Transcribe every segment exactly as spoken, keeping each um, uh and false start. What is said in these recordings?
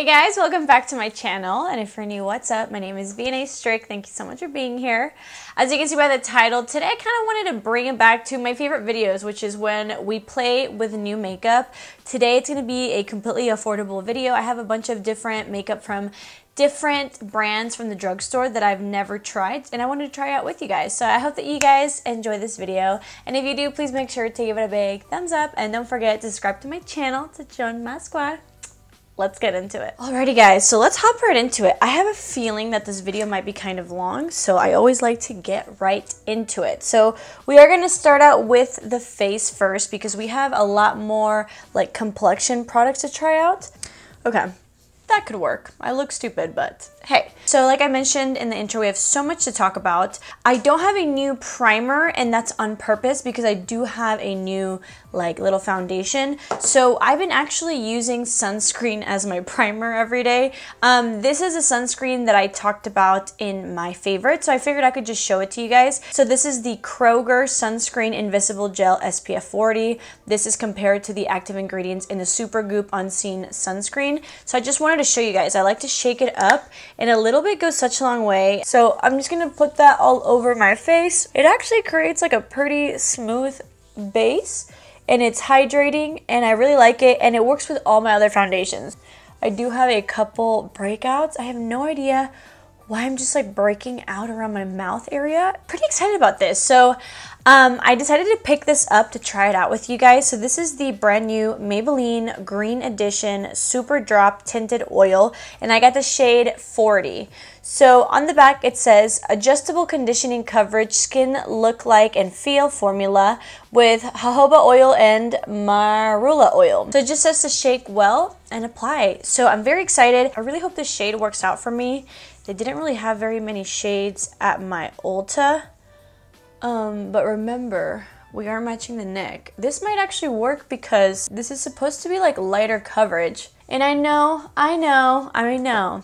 Hey guys, welcome back to my channel, and if you're new, what's up? My name is Vianney Strick. Thank you so much for being here. As you can see by the title, today I kind of wanted to bring it back to my favorite videos, which is when we play with new makeup. Today it's going to be a completely affordable video. I have a bunch of different makeup from different brands from the drugstore that I've never tried, and I wanted to try out with you guys. So I hope that you guys enjoy this video, and if you do, please make sure to give it a big thumbs up, and don't forget to subscribe to my channel to join my squad. Let's get into it. Alrighty guys, so let's hop right into it. I have a feeling that this video might be kind of long, so I always like to get right into it. So we are gonna start out with the face first because we have a lot more like complexion products to try out. Okay, that could work. I look stupid, but hey. So like I mentioned in the intro, we have so much to talk about. I don't have a new primer, and that's on purpose because I do have a new like little foundation. So I've been actually using sunscreen as my primer every day. Um, this is a sunscreen that I talked about in my favorite, so I figured I could just show it to you guys. So this is the Kroger Sunscreen Invisible Gel S P F forty. This is compared to the active ingredients in the Supergoop Unseen Sunscreen. So I just wanted to show you guys. I like to shake it up, and a little bit goes such a long way. So I'm just gonna put that all over my face. It actually creates like a pretty smooth base, and it's hydrating, and I really like it, and it works with all my other foundations. I do have a couple breakouts. I have no idea why I'm just like breaking out around my mouth area. Pretty excited about this. So um, I decided to pick this up to try it out with you guys. So this is the brand new Maybelline Green Edition Super Drop Tinted Oil, and I got the shade forty. So on the back it says adjustable conditioning coverage, skin look like and feel formula with jojoba oil and marula oil. So it just says to shake well and apply. So I'm very excited. I really hope this shade works out for me. They didn't really have very many shades at my Ulta. Um, but remember, we are matching the neck. This might actually work because this is supposed to be like lighter coverage. And I know, I know, I know.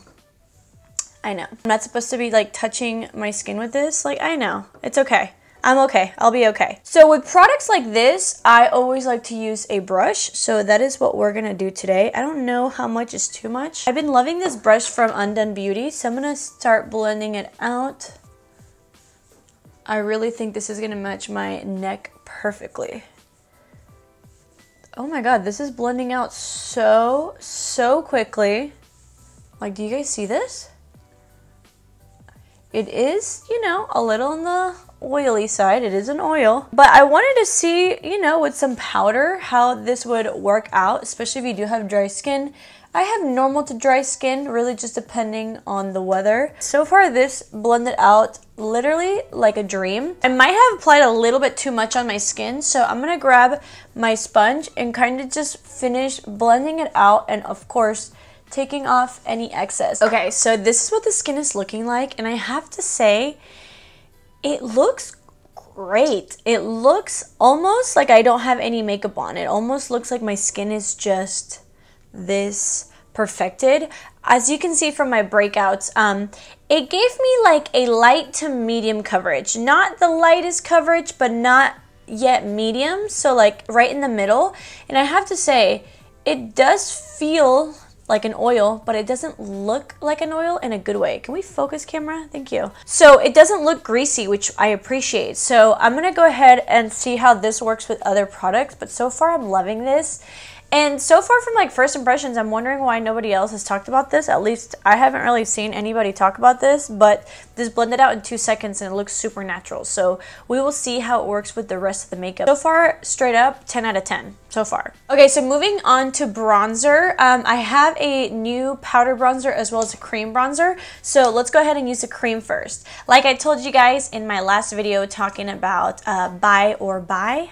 I know. I'm not supposed to be like touching my skin with this. Like, I know. It's okay. I'm okay. I'll be okay. So with products like this, I always like to use a brush. So that is what we're gonna do today. I don't know how much is too much. I've been loving this brush from Undone Beauty, so I'm gonna start blending it out. I really think this is gonna match my neck perfectly. Oh my god, this is blending out so, so quickly. Like, do you guys see this? It is, you know, a little on the oily side. It is an oil, but I wanted to see, you know, with some powder how this would work out, especially if you do have dry skin. I have normal to dry skin, really just depending on the weather. So far this blended out literally like a dream. I might have applied a little bit too much on my skin, so I'm gonna grab my sponge and kind of just finish blending it out, and of course taking off any excess. Okay, so this is what the skin is looking like, and I have to say it looks great. It looks almost like I don't have any makeup on. It almost looks like my skin is just this perfected. As you can see from my breakouts, um, it gave me like a light to medium coverage. Not the lightest coverage, but not yet medium. So like right in the middle. And I have to say, it does feel like an oil, but it doesn't look like an oil in a good way. Can we focus, camera? Thank you. So it doesn't look greasy, which I appreciate. So I'm gonna go ahead and see how this works with other products, but so far I'm loving this. And so far from like first impressions, I'm wondering why nobody else has talked about this. At least I haven't really seen anybody talk about this, but this blended out in two seconds and it looks super natural. So we will see how it works with the rest of the makeup. So far, straight up, ten out of ten so far. Okay, so moving on to bronzer. Um, I have a new powder bronzer as well as a cream bronzer. So let's go ahead and use the cream first. Like I told you guys in my last video talking about uh, buy or buy.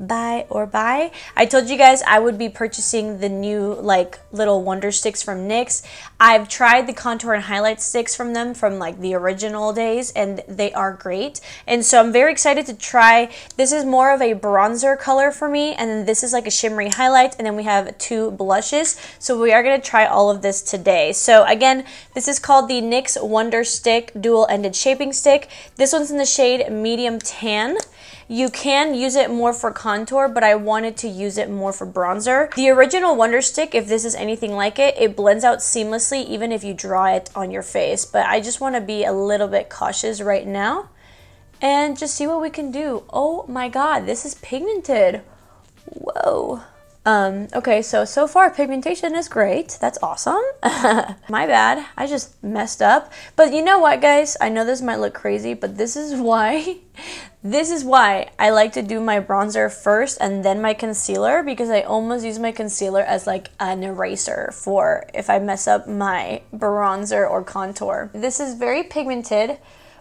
buy or buy. I told you guys I would be purchasing the new like little wonder sticks from NYX. I've tried the contour and highlight sticks from them from like the original days, and they are great. And so I'm very excited to try. This is more of a bronzer color for me, and then this is like a shimmery highlight, and then we have two blushes. So we are going to try all of this today. So again, this is called the NYX Wonder Stick Dual Ended Shaping Stick. This one's in the shade medium tan. You can use it more for contour, but I wanted to use it more for bronzer. The original Wonder Stick, if this is anything like it, it blends out seamlessly even if you draw it on your face, but I just want to be a little bit cautious right now and just see what we can do. Oh my god, this is pigmented. Whoa. Um, okay, so, so far pigmentation is great. That's awesome. My bad. I just messed up. But you know what, guys? I know this might look crazy, but this is why, this is why I like to do my bronzer first and then my concealer, because I almost use my concealer as like an eraser for if I mess up my bronzer or contour. This is very pigmented,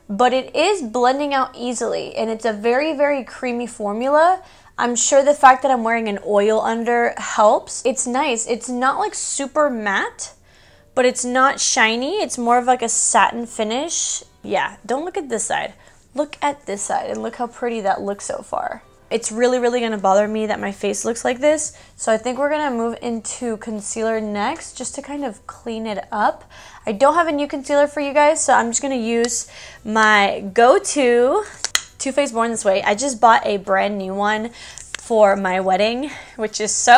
but it is blending out easily, and it's a very, very creamy formula. I'm sure the fact that I'm wearing an oil under helps. It's nice. It's not like super matte, but it's not shiny. It's more of like a satin finish. Yeah, don't look at this side. Look at this side and look how pretty that looks so far. It's really, really gonna bother me that my face looks like this. So I think we're gonna move into concealer next just to kind of clean it up. I don't have a new concealer for you guys, so I'm just gonna use my go-to Too Faced Born This Way. I just bought a brand new one for my wedding, which is so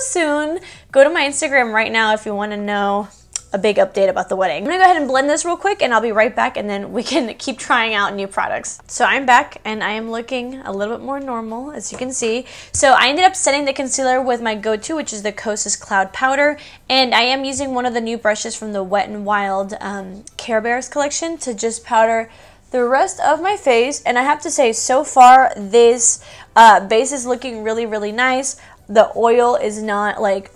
soon. Go to my Instagram right now if you want to know a big update about the wedding. I'm gonna go ahead and blend this real quick and I'll be right back, and then we can keep trying out new products. So I'm back and I am looking a little bit more normal, as you can see. So I ended up setting the concealer with my go-to, which is the Kosas Cloud Powder, and I am using one of the new brushes from the Wet n Wild um, Care Bears collection to just powder the rest of my face. And I have to say, so far this uh, base is looking really, really nice. The oil is not like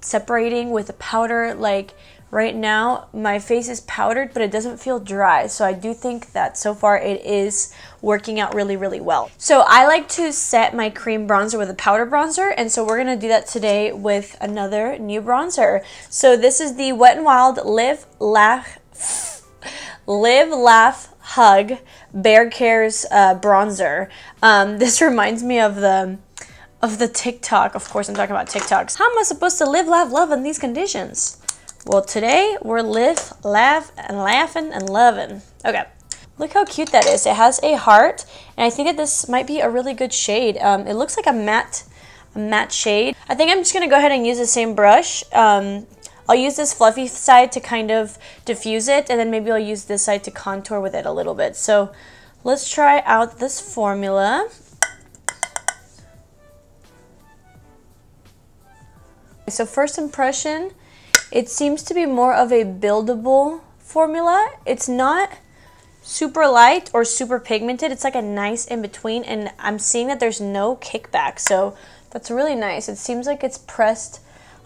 separating with the powder. Like right now my face is powdered, but it doesn't feel dry, so I do think that so far it is working out really, really well. So I like to set my cream bronzer with a powder bronzer, and so we're gonna do that today with another new bronzer. So this is the Wet n Wild Live Laugh Live Laugh Hug Bear Cares uh, bronzer. Um, this reminds me of the of the TikTok. Of course, I'm talking about TikToks. How am I supposed to live, laugh, love in these conditions? Well, today we're live, laugh, and laughing and loving. Okay, look how cute that is. It has a heart, and I think that this might be a really good shade. Um, it looks like a matte, a matte shade. I think I'm just gonna go ahead and use the same brush. Um, I'll use this fluffy side to kind of diffuse it, and then maybe I'll use this side to contour with it a little bit. So let's try out this formula. So first impression, it seems to be more of a buildable formula. It's not super light or super pigmented. It's like a nice in between, and I'm seeing that there's no kickback. So that's really nice. It seems like it's pressed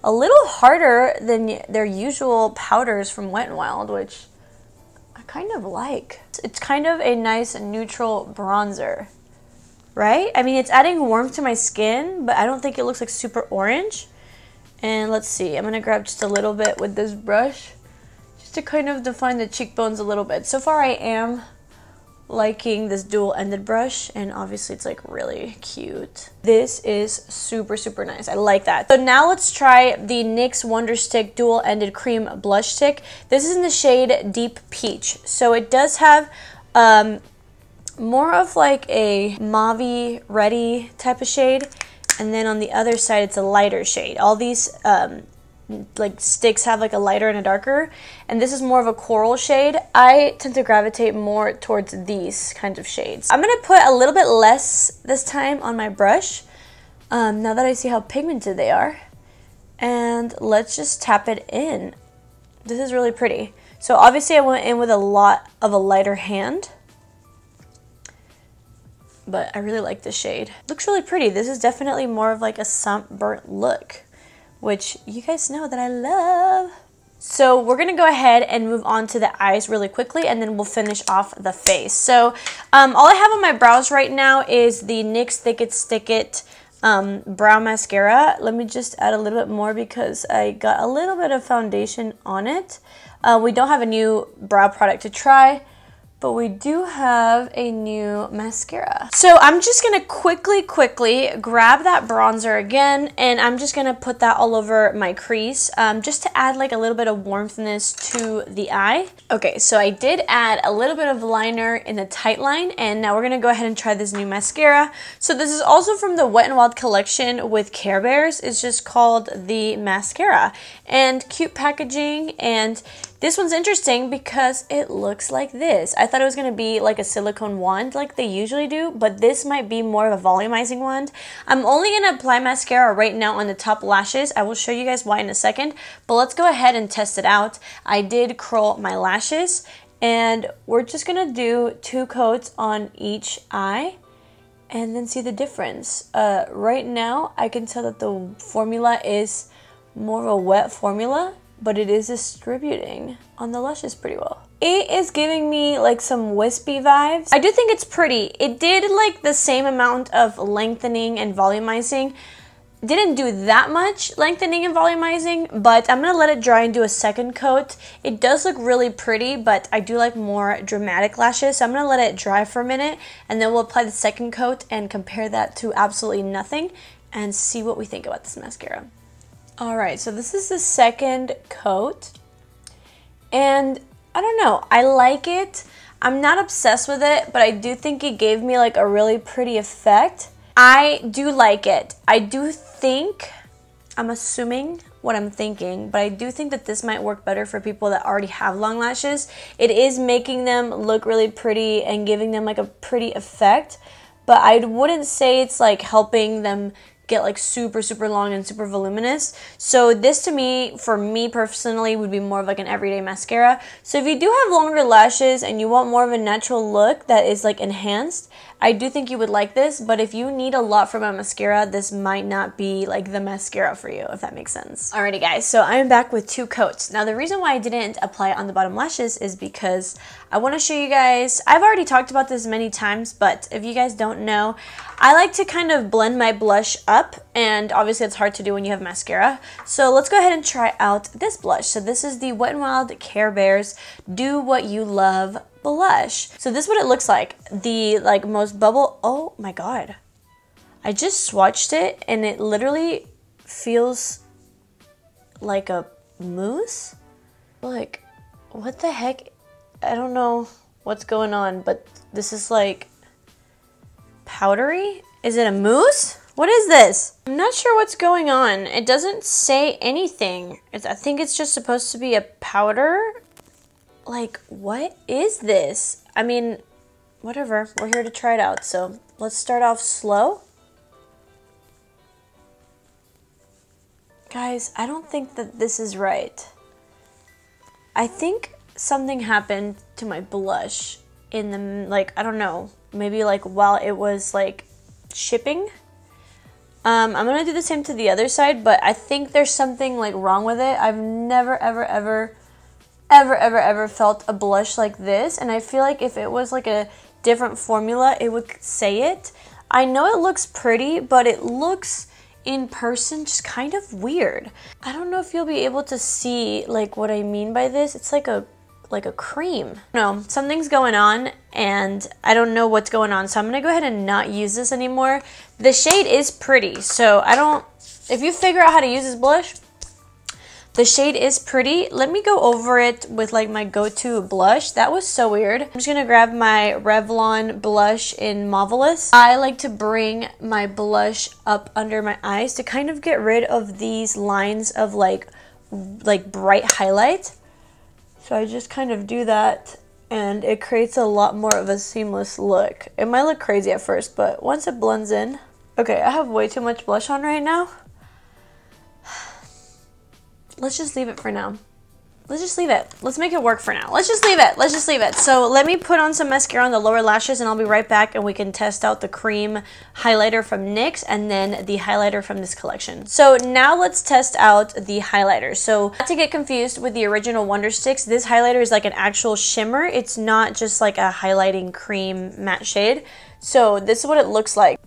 a little harder than their usual powders from Wet n Wild, which I kind of like. It's kind of a nice neutral bronzer, right? I mean, it's adding warmth to my skin, but I don't think it looks like super orange. And let's see, I'm gonna grab just a little bit with this brush just to kind of define the cheekbones a little bit. So far I am liking this dual-ended brush, and obviously it's like really cute. This is super, super nice. I like that. So now let's try the NYX Wonder Stick dual-ended cream blush stick. This is in the shade Deep Peach. So it does have um, more of like a mauve-y, reddy type of shade, and then on the other side it's a lighter shade. All these um, like sticks have like a lighter and a darker, and this is more of a coral shade. I tend to gravitate more towards these kinds of shades. I'm gonna put a little bit less this time on my brush um, now that I see how pigmented they are, and let's just tap it in. This is really pretty. So obviously I went in with a lot of a lighter hand, but I really like this shade. Looks really pretty. This is definitely more of like a sunburnt look, which you guys know that I love. So we're gonna go ahead and move on to the eyes really quickly, and then we'll finish off the face. So um, all I have on my brows right now is the NYX Thick It Stick It um, brow mascara. Let me just add a little bit more because I got a little bit of foundation on it. Uh, we don't have a new brow product to try, but we do have a new mascara. So I'm just gonna quickly, quickly grab that bronzer again, and I'm just gonna put that all over my crease um, just to add like a little bit of warmthness to the eye. Okay, so I did add a little bit of liner in the tight line, and now we're gonna go ahead and try this new mascara. So this is also from the Wet n Wild collection with Care Bears. It's just called the mascara, and cute packaging, and this one's interesting because it looks like this. I thought it was going to be like a silicone wand like they usually do, but this might be more of a volumizing wand. I'm only going to apply mascara right now on the top lashes. I will show you guys why in a second, but let's go ahead and test it out. I did curl my lashes, and we're just going to do two coats on each eye and then see the difference. Uh, right now, I can tell that the formula is more of a wet formula, but it is distributing on the lashes pretty well. It is giving me like some wispy vibes. I do think it's pretty. It did like the same amount of lengthening and volumizing. Didn't do that much lengthening and volumizing, but I'm gonna let it dry and do a second coat. It does look really pretty, but I do like more dramatic lashes, so I'm gonna let it dry for a minute, and then we'll apply the second coat and compare that to absolutely nothing and see what we think about this mascara. All right, so this is the second coat, and I don't know, I like it. I'm not obsessed with it, but I do think it gave me like a really pretty effect. I do like it. I do think, I'm assuming what I'm thinking, but I do think that this might work better for people that already have long lashes. It is making them look really pretty and giving them like a pretty effect, but I wouldn't say it's like helping them get like super super long and super voluminous. So this to me, for me personally, would be more of like an everyday mascara. So if you do have longer lashes and you want more of a natural look that is like enhanced, I do think you would like this, but if you need a lot from a mascara, this might not be like the mascara for you, if that makes sense. Alrighty guys, so I'm back with two coats. Now the reason why I didn't apply it on the bottom lashes is because I want to show you guys, I've already talked about this many times, but if you guys don't know, I like to kind of blend my blush up, and obviously it's hard to do when you have mascara. So let's go ahead and try out this blush. So this is the Wet n Wild Care Bears Do What You Love blush. So this is what it looks like. The like most bubble, oh my god. I just swatched it and it literally feels like a mousse. Like, what the heck? I don't know what's going on, but this is like powdery? Is it a mousse? What is this? I'm not sure what's going on. It doesn't say anything. It's, I think it's just supposed to be a powder. Like, what is this? I mean, whatever. We're here to try it out, so let's start off slow. Guys, I don't think that this is right. I think something happened to my blush in the, like, I don't know, maybe like while it was like shipping. Um, I'm gonna do the same to the other side, but I think there's something like wrong with it. I've never, ever, ever, ever, ever, ever felt a blush like this, and I feel like if it was like a different formula, it would say it. I know it looks pretty, but it looks in person just kind of weird. I don't know if you'll be able to see like what I mean by this. It's like a like a cream. No, something's going on and I don't know what's going on, so I'm gonna go ahead and not use this anymore. The shade is pretty, so I don't, if you figure out how to use this blush, the shade is pretty. Let me go over it with like my go-to blush. That was so weird. I'm just gonna grab my Revlon blush in Marvelous. I like to bring my blush up under my eyes to kind of get rid of these lines of like like bright highlight. So I just kind of do that, and it creates a lot more of a seamless look. It might look crazy at first, but once it blends in... Okay, I have way too much blush on right now. Let's just leave it for now. Let's just leave it. Let's make it work for now. Let's just leave it. Let's just leave it. So let me put on some mascara on the lower lashes, and I'll be right back, and we can test out the cream highlighter from NYX and then the highlighter from this collection. So now let's test out the highlighter. So not to get confused with the original Wonder Sticks, this highlighter is like an actual shimmer. It's not just like a highlighting cream matte shade. So this is what it looks like.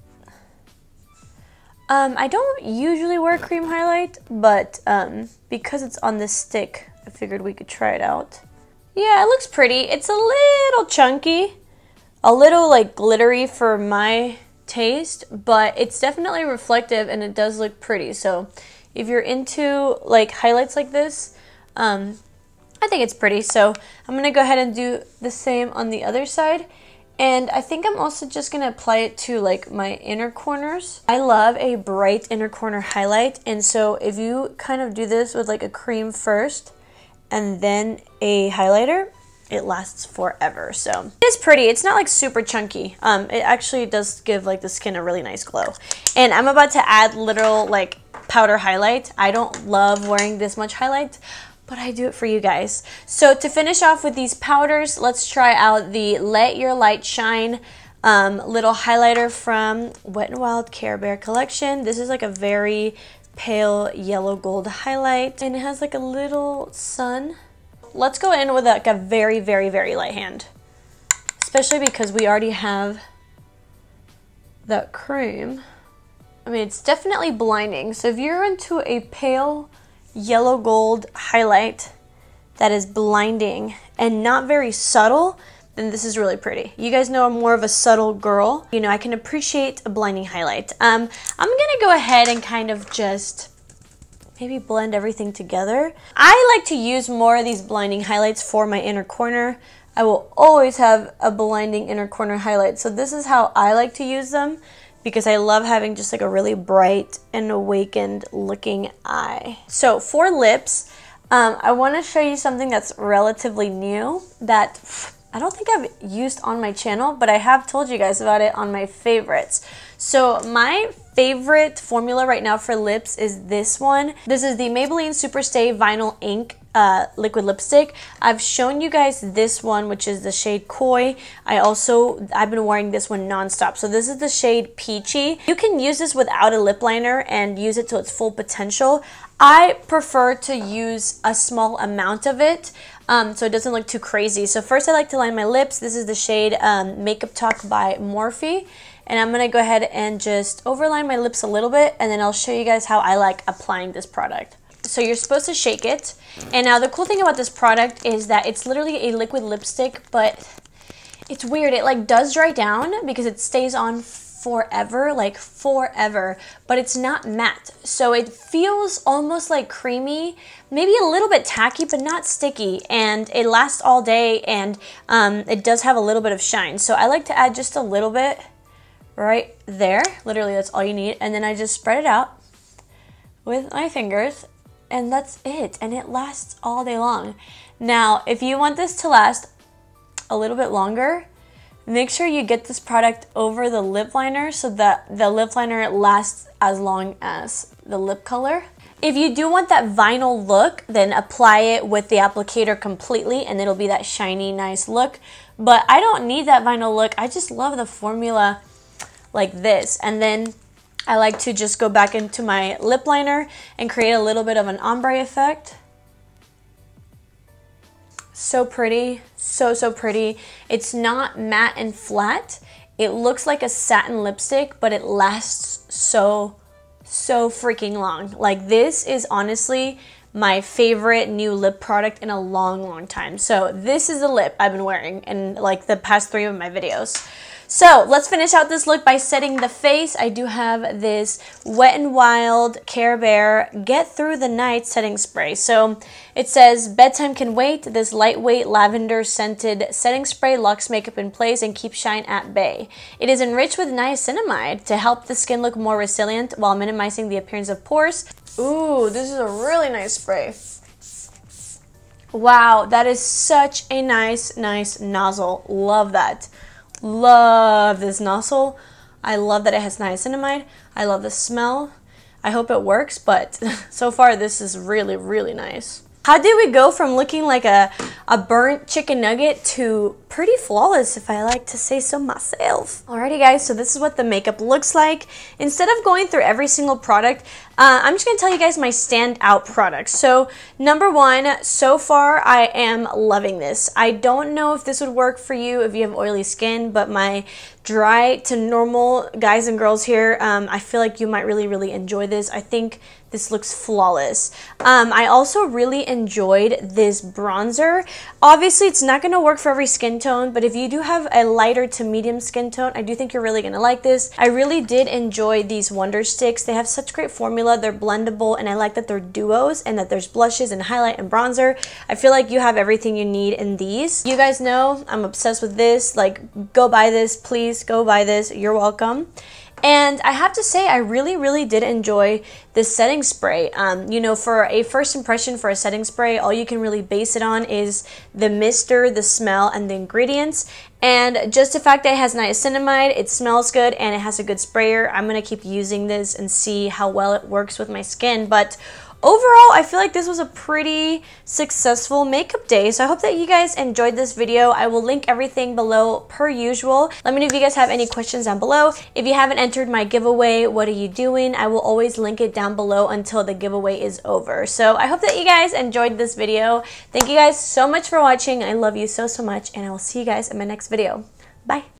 Um, I don't usually wear cream highlight, but um, because it's on this stick, I figured we could try it out. Yeah, it looks pretty. It's a little chunky, a little like glittery for my taste, but it's definitely reflective and it does look pretty. So if you're into like highlights like this, um, I think it's pretty. So I'm gonna go ahead and do the same on the other side. And I think I'm also just gonna apply it to like my inner corners. I love a bright inner corner highlight. And so if you kind of do this with like a cream first and then a highlighter, it lasts forever. So it's pretty, it's not like super chunky. Um, it actually does give like the skin a really nice glow. And I'm about to add literal like powder highlight. I don't love wearing this much highlight, but I do it for you guys. So to finish off with these powders, let's try out the Let Your Light Shine um, little highlighter from Wet n Wild Care Bear Collection. This is like a very pale yellow gold highlight and it has like a little sun. Let's go in with like a very, very, very light hand, especially because we already have that cream. I mean, it's definitely blinding. So if you're into a pale yellow gold highlight that is blinding and not very subtle, then this is really pretty. You guys know I'm more of a subtle girl. You know, I can appreciate a blinding highlight. Um, I'm gonna go ahead and kind of just maybe blend everything together. I like to use more of these blinding highlights for my inner corner. I will always have a blinding inner corner highlight. So this is how I like to use them, because I love having just like a really bright and awakened looking eye. So for lips, um, I wanna show you something that's relatively new that I don't think I've used on my channel, but I have told you guys about it on my favorites. So my favorite formula right now for lips is this one. This is the Maybelline SuperStay Vinyl Ink uh, liquid lipstick. I've shown you guys this one, which is the shade Koi. I also, I've been wearing this one nonstop. So this is the shade Peachy. You can use this without a lip liner and use it to its full potential. I prefer to use a small amount of it um, so it doesn't look too crazy. So first I like to line my lips. This is the shade um, Makeup Talk by Morphe. And I'm gonna go ahead and just overline my lips a little bit, and then I'll show you guys how I like applying this product. So you're supposed to shake it. And now the cool thing about this product is that it's literally a liquid lipstick, but it's weird. It like does dry down because it stays on forever, like forever, but it's not matte. So it feels almost like creamy, maybe a little bit tacky, but not sticky. And it lasts all day, and um, it does have a little bit of shine. So I like to add just a little bit right there. Literally, that's all you need. And then I just spread it out with my fingers, and that's it. And it lasts all day long. Now, if you want this to last a little bit longer, make sure you get this product over the lip liner so that the lip liner lasts as long as the lip color. If you do want that vinyl look, then apply it with the applicator completely and it'll be that shiny, nice look. But I don't need that vinyl look. I just love the formula like this. And then I like to just go back into my lip liner and create a little bit of an ombre effect. So pretty, so, so pretty. It's not matte and flat. It looks like a satin lipstick, but it lasts so, so freaking long. Like, this is honestly my favorite new lip product in a long, long time. So this is the lip I've been wearing in like the past three of my videos. So let's finish out this look by setting the face. I do have this Wet n Wild Care Bear Get Through the Night setting spray. So it says, "Bedtime can wait. This lightweight lavender scented setting spray locks makeup in place and keeps shine at bay. It is enriched with niacinamide to help the skin look more resilient while minimizing the appearance of pores." Ooh, this is a really nice spray. Wow, that is such a nice, nice nozzle. Love that. Love this nozzle. I love that it has niacinamide. I love the smell. I hope it works, but so far this is really, really nice. How did we go from looking like a, a burnt chicken nugget to pretty flawless, if I like to say so myself. Alrighty guys, so this is what the makeup looks like. Instead of going through every single product, uh, I'm just gonna tell you guys my standout products. So number one, so far I am loving this. I don't know if this would work for you if you have oily skin, but my dry to normal guys and girls here, um, I feel like you might really, really enjoy this. I think this looks flawless. Um, I also really enjoyed this bronzer. Obviously, it's not gonna work for every skin tone, but if you do have a lighter to medium skin tone, I do think you're really gonna like this. I really did enjoy these Wonder Sticks. They have such great formula, they're blendable, and I like that they're duos and that there's blushes and highlight and bronzer. I feel like you have everything you need in these. You guys know I'm obsessed with this. Like, go buy this, please, go buy this, you're welcome. And I have to say, I really, really did enjoy this setting spray. Um, you know, for a first impression for a setting spray, all you can really base it on is the mister, the smell, and the ingredients. And just the fact that it has niacinamide, it smells good, and it has a good sprayer, I'm gonna keep using this and see how well it works with my skin. But overall, I feel like this was a pretty successful makeup day, so I hope that you guys enjoyed this video. I will link everything below per usual. Let me know if you guys have any questions down below. If you haven't entered my giveaway, what are you doing? I will always link it down below until the giveaway is over. So I hope that you guys enjoyed this video. Thank you guys so much for watching. I love you so, so much, and I will see you guys in my next video. Bye!